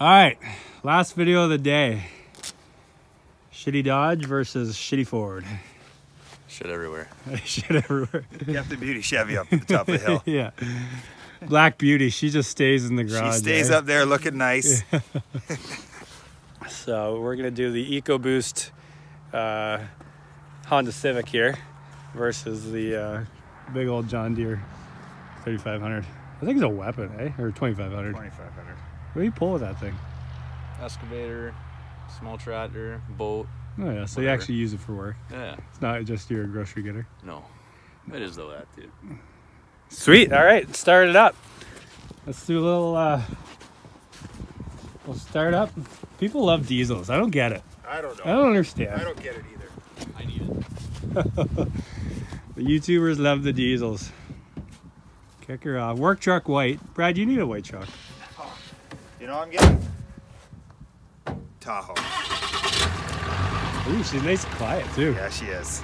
All right, last video of the day. Shitty Dodge versus shitty Ford. Shit everywhere. Shit everywhere. You have to beauty Chevy up at the top of the hill. Yeah. Black Beauty, she just stays in the garage. She stays up there looking nice. Yeah. So we're gonna do the EcoBoost Honda Civic here versus the big old John Deere 3500. I think it's a weapon, eh? Or 2500. 2500. What do you pull with that thing? Excavator, small tractor, boat. Oh yeah, so whatever. You actually use it for work. Yeah. It's not just your grocery getter. No, it is though that, dude. Sweet, all right, start it up. Let's do a little, we'll start up. People love diesels, I don't get it. I don't know. I don't understand. I don't get it either. I need it. The YouTubers love the diesels. Kick her off. Work truck white. Brad, you need a white truck. You know what I'm getting? Tahoe. Ooh, she's nice and quiet too. Yeah, she is.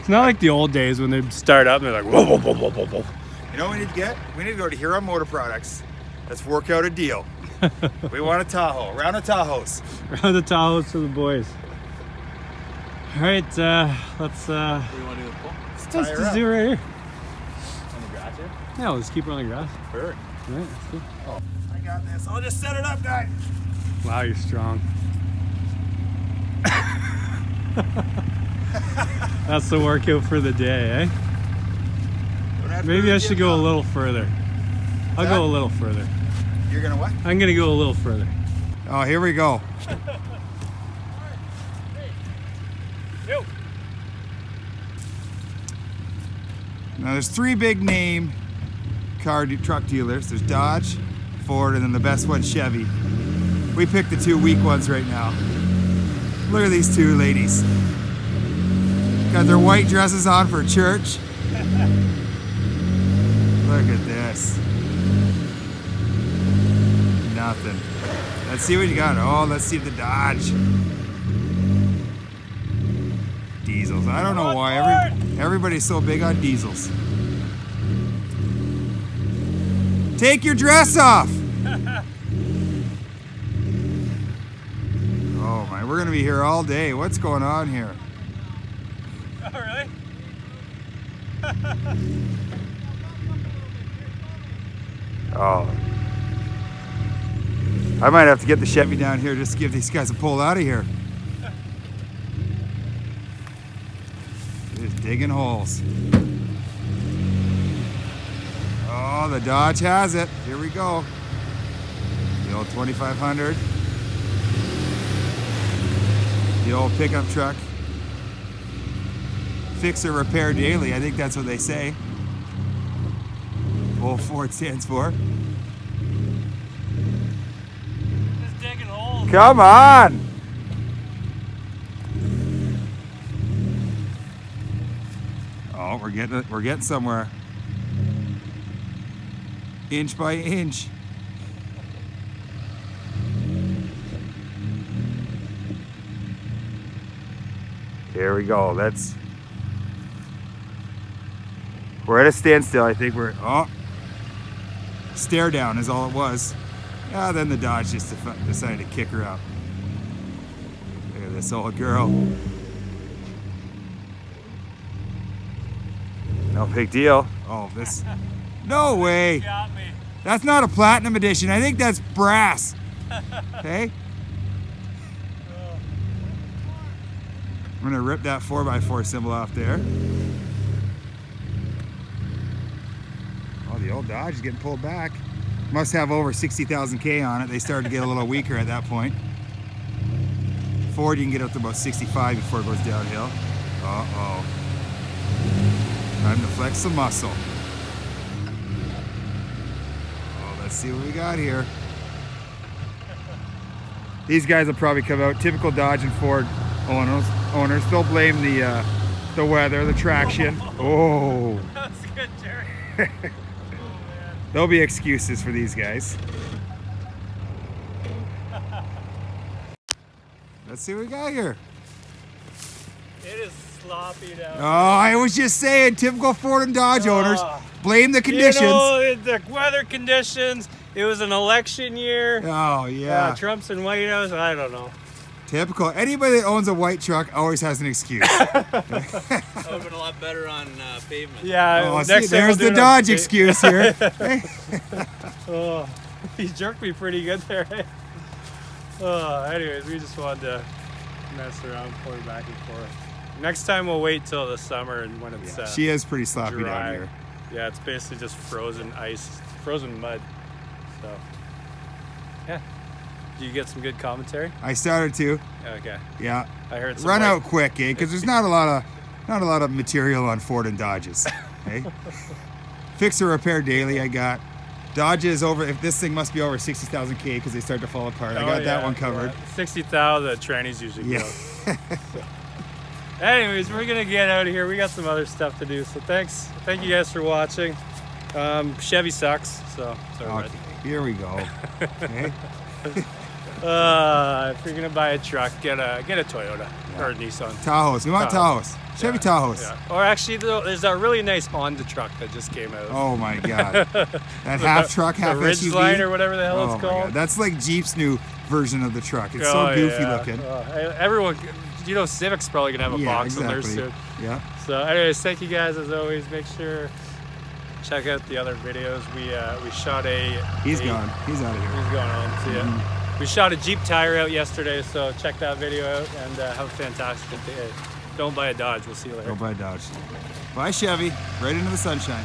It's not like the old days when they'd start up and they're like, whoa, whoa, whoa, whoa, whoa. You know what we need to get? We need to go to Hero Motor Products. Let's work out a deal. We want a Tahoe. Round of Tahoes. Round of Tahoes for the boys. All right, let's... What do you want to do with the pole? Let's just do it right here. On the grass here? Yeah, let's keep it on the grass. Perfect. All right, let's do it. Oh. I got this. I'll just set it up, guys. Wow, you're strong. That's the workout for the day, eh? Maybe I should go a little further. I'll go a little further. You're gonna what? I'm gonna go a little further. Oh, here we go. Now there's three big name truck dealers. There's Dodge, Ford, and then the best one, Chevy. We picked the two weak ones right now. Look at these two ladies. Got their white dresses on for church. Look at this. Nothing. Let's see what you got. Oh, let's see the Dodge. Diesels. I don't know why everybody's so big on diesels. Take your dress off. Oh my, we're gonna be here all day. What's going on here? Oh, really? Oh. I might have to get the Chevy down here just to give these guys a pull out of here. They're just digging holes. Oh, the Dodge has it. Here we go. The old 2500. The old pickup truck. Fix or repair daily, I think that's what they say. Old Ford stands for. Just digging holes. Come on! Oh, we're getting somewhere. Inch by inch. Here we go. We're at a standstill, I think. Oh, stare down is all it was. Ah, then the Dodge just decided to kick her up. Look at this old girl. No big deal. Oh, this, no way. That's not a platinum edition. I think that's brass, okay? I'm gonna rip that 4x4 symbol off there. The old Dodge is getting pulled back. Must have over 60,000 K on it. They started to get a little weaker at that point. Ford, you can get up to about 65 before it goes downhill. Uh-oh. Time to flex the muscle. Oh, let's see what we got here. These guys will probably come out. Typical Dodge and Ford owners. They'll blame the weather, the traction. Oh. That was good, Jerry. There'll be excuses for these guys. Let's see what we got here. It is sloppy down. Oh, I was just saying, typical Ford and Dodge owners. Blame the conditions. You know, the weather conditions. It was an election year. Oh, yeah. Trump's and Whiteos. I don't know. Typical. Anybody that owns a white truck always has an excuse. Oh, but a lot better on pavement. Yeah. Oh, see, there's the Dodge excuse here. Oh, he jerked me pretty good there. Eh? Oh, anyways, we just wanted to mess around, pull back and forth. Next time we'll wait till the summer and when it's she is pretty sloppy dry. Down here. Yeah, it's basically just frozen ice, frozen mud. So, yeah. Do you get some good commentary? I started to. Okay. Yeah. I heard some. Run out quick, eh? Because there's not a lot of material on Ford and Dodges. Eh? Fix or repair daily. I got Dodges over. If this thing must be over 60,000 K because they start to fall apart. Oh, I got that one covered. Yeah. 60,000 trannies usually go. So. Anyways, we're gonna get out of here. We got some other stuff to do. So thank you guys for watching. Chevy sucks. So sorry. Okay. Here we go. Okay. If you're gonna buy a truck, get a Toyota or a Nissan. Tahoes. We want Tahoes. Chevy Tahoes. Yeah. Or actually, there's that really nice Honda truck that just came out. Oh my God! That half truck, half the SUV. Ridgeline or whatever the hell it's called. God. That's like Jeep's new version of the truck. It's so goofy looking. Everyone, you know, Civic's probably gonna have a box in there soon. Yeah. So, anyways, thank you guys as always. Make sure. Check out the other videos. We shot a... He's gone. He's out of here. He's going home. See ya. We shot a Jeep tire out yesterday, so check that video out and have a fantastic day. Don't buy a Dodge. We'll see you later. Don't buy a Dodge. Buy Chevy. Right into the sunshine.